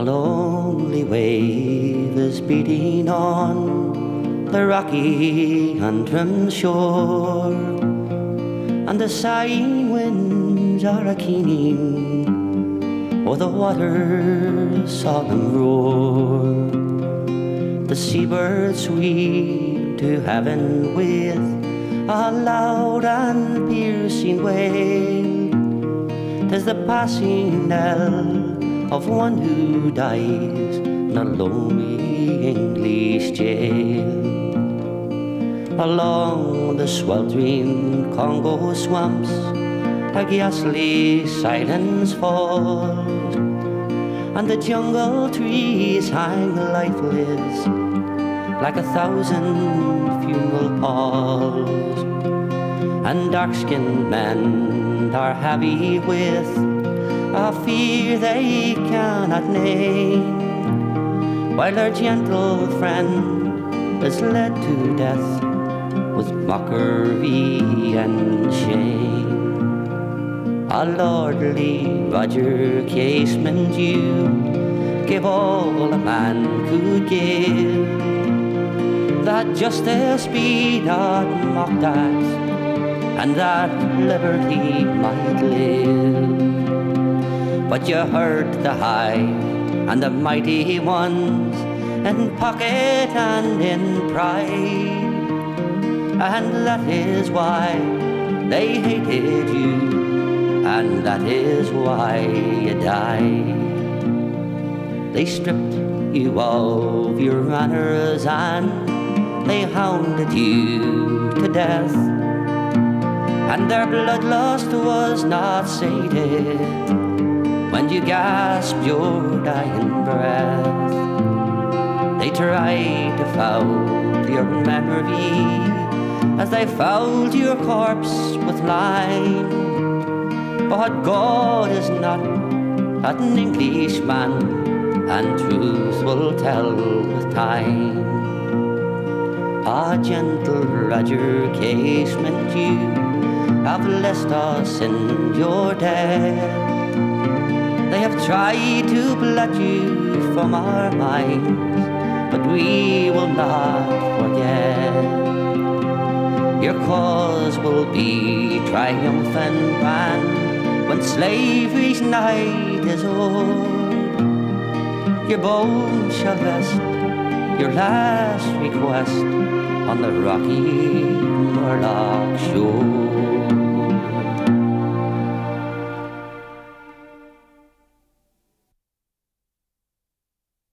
A lonely wave is beating on the rocky Antrim shore, and the sighing winds are a-keening o'er the water's solemn roar. The seabirds sweep to heaven with a loud and piercing wail, 'tis the passing knell of one who dies in a lonely English jail. Along the sweltering Congo swamps a ghastly silence falls, and the jungle trees hang lifeless like a thousand funeral palls, and dark-skinned men are heavy with a fear they cannot name, while their gentle friend is led to death with mockery and shame. A lordly Roger Casement, you give all a man could give, that justice be not mocked at, and that liberty might live. But you heard the high and the mighty ones in pocket and in pride, and that is why they hated you, and that is why you died. They stripped you of your manners and they hounded you to death, and their bloodlust was not sated when you gasped your dying breath. They tried to foul your memory as they fouled your corpse with lime, but God is not an Englishman, and truth will tell with time. Ah, gentle Roger Casement, you have blessed us in your death. They have tried to blot you from our minds, but we will not forget. Your cause will be triumphant grand when slavery's night is o'er. Your bones shall rest, your last request, on the rocky Murlough shore.